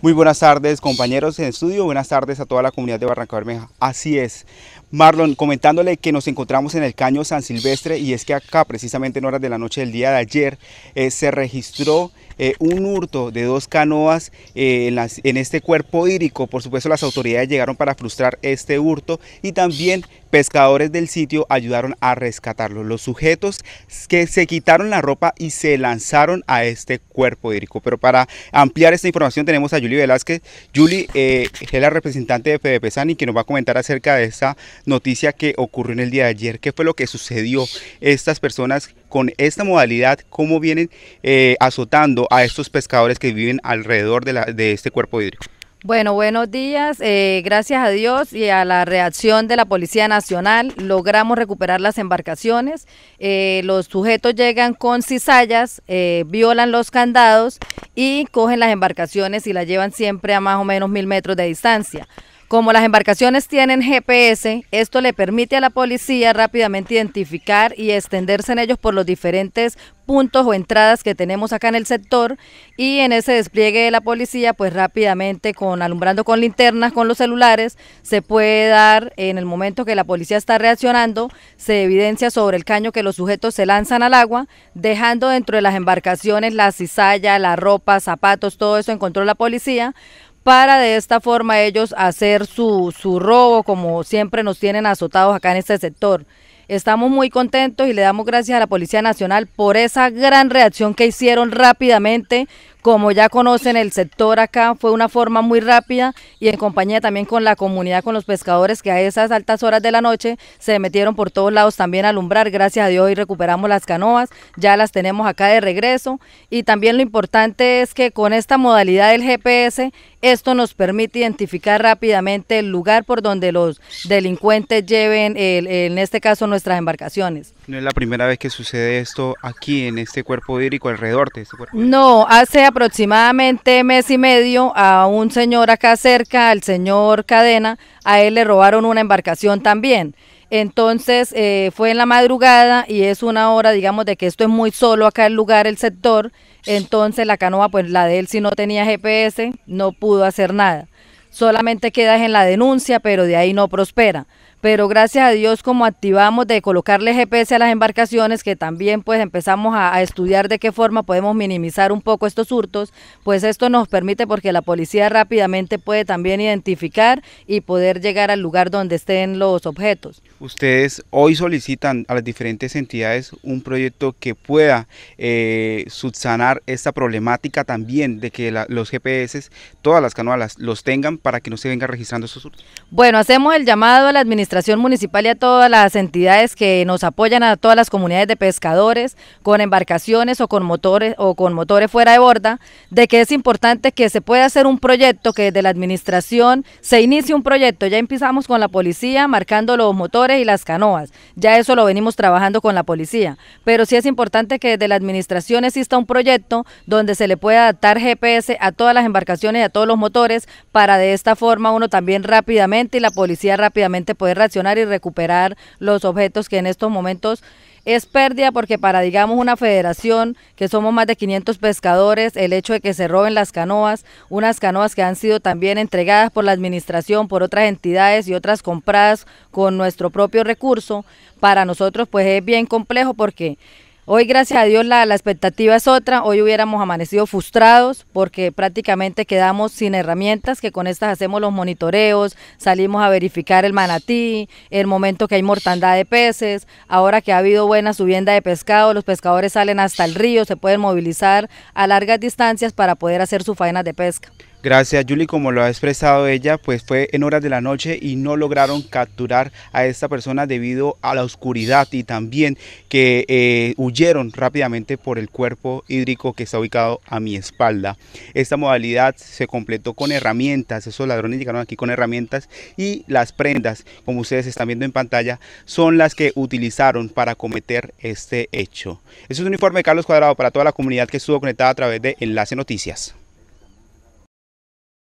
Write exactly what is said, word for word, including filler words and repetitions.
Muy buenas tardes, compañeros en el estudio, buenas tardes a toda la comunidad de Barrancabermeja. Así es, Marlon, comentándole que nos encontramos en el Caño San Silvestre y es que acá, precisamente en horas de la noche del día de ayer, eh, se registró eh, un hurto de dos canoas eh, en, las, en este cuerpo hídrico. Por supuesto, las autoridades llegaron para frustrar este hurto y también pescadores del sitio ayudaron a rescatarlos. Los sujetos que se quitaron la ropa y se lanzaron a este cuerpo hídrico. Pero para ampliar esta información tenemos a Yuli Velázquez. Yuli eh, es la representante de Fede Pesani, que nos va a comentar acerca de esta noticia que ocurrió en el día de ayer. ¿Qué fue lo que sucedió? Estas personas con esta modalidad, ¿cómo vienen eh, azotando a estos pescadores que viven alrededor de, la, de este cuerpo hídrico? Bueno, buenos días. Eh, gracias a Dios y a la reacción de la Policía Nacional logramos recuperar las embarcaciones. Eh, los sujetos llegan con cizallas, eh, violan los candados y cogen las embarcaciones y las llevan siempre a más o menos mil metros de distancia. Como las embarcaciones tienen G P S, esto le permite a la policía rápidamente identificar y extenderse en ellos por los diferentes puntos o entradas que tenemos acá en el sector, y en ese despliegue de la policía, pues rápidamente, con alumbrando con linternas, con los celulares, se puede dar, en el momento que la policía está reaccionando, se evidencia sobre el caño que los sujetos se lanzan al agua, dejando dentro de las embarcaciones la cizalla, la ropa, zapatos, todo eso encontró la policía, para de esta forma ellos hacer su, su robo, como siempre nos tienen azotados acá en este sector. Estamos muy contentos y le damos gracias a la Policía Nacional por esa gran reacción que hicieron rápidamente. Como ya conocen el sector acá, fue una forma muy rápida y en compañía también con la comunidad, con los pescadores que a esas altas horas de la noche se metieron por todos lados también a alumbrar. Gracias a Dios y recuperamos las canoas, ya las tenemos acá de regreso, y también lo importante es que con esta modalidad del G P S esto nos permite identificar rápidamente el lugar por donde los delincuentes lleven, el, en este caso, nuestras embarcaciones. No es la primera vez que sucede esto aquí en este cuerpo hídrico, alrededor de este cuerpo hídrico. No, hace aproximadamente mes y medio a un señor acá cerca, al señor Cadena, a él le robaron una embarcación también. Entonces eh, fue en la madrugada y es una hora, digamos, de que esto es muy solo acá el lugar, el sector. Entonces la canoa, pues la de él si no tenía G P S, no pudo hacer nada. Solamente queda en la denuncia, pero de ahí no prospera. Pero gracias a Dios, como activamos de colocarle G P S a las embarcaciones, que también pues empezamos a, a estudiar de qué forma podemos minimizar un poco estos hurtos, pues esto nos permite, porque la policía rápidamente puede también identificar y poder llegar al lugar donde estén los objetos. Ustedes hoy solicitan a las diferentes entidades un proyecto que pueda eh, subsanar esta problemática también de que la, los G P S, todas las canoas las, los tengan, para que no se vengan registrando estos hurtos. Bueno, hacemos el llamado a la administración Administración Municipal y a todas las entidades que nos apoyan, a todas las comunidades de pescadores con embarcaciones o con motores o con motores fuera de borda, de que es importante que se pueda hacer un proyecto, que desde la administración se inicie un proyecto. Ya empezamos con la policía marcando los motores y las canoas, ya eso lo venimos trabajando con la policía, pero sí es importante que desde la administración exista un proyecto donde se le pueda adaptar G P S a todas las embarcaciones y a todos los motores, para de esta forma uno también rápidamente y la policía rápidamente poder reaccionar y recuperar los objetos, que en estos momentos es pérdida, porque para, digamos, una federación que somos más de quinientos pescadores, el hecho de que se roben las canoas, unas canoas que han sido también entregadas por la administración, por otras entidades y otras compradas con nuestro propio recurso, para nosotros pues es bien complejo, porque hoy, gracias a Dios, la, la expectativa es otra. Hoy hubiéramos amanecido frustrados porque prácticamente quedamos sin herramientas, que con estas hacemos los monitoreos, salimos a verificar el manatí, el momento que hay mortandad de peces. Ahora que ha habido buena subienda de pescado, los pescadores salen hasta el río, se pueden movilizar a largas distancias para poder hacer sus faenas de pesca. Gracias, Yuli. Como lo ha expresado ella, pues fue en horas de la noche y no lograron capturar a esta persona debido a la oscuridad, y también que eh, huyeron rápidamente por el cuerpo hídrico que está ubicado a mi espalda. Esta modalidad se completó con herramientas. Esos ladrones llegaron aquí con herramientas, y las prendas, como ustedes están viendo en pantalla, son las que utilizaron para cometer este hecho. Este es un informe de Carlos Cuadrado para toda la comunidad que estuvo conectada a través de Enlace Noticias.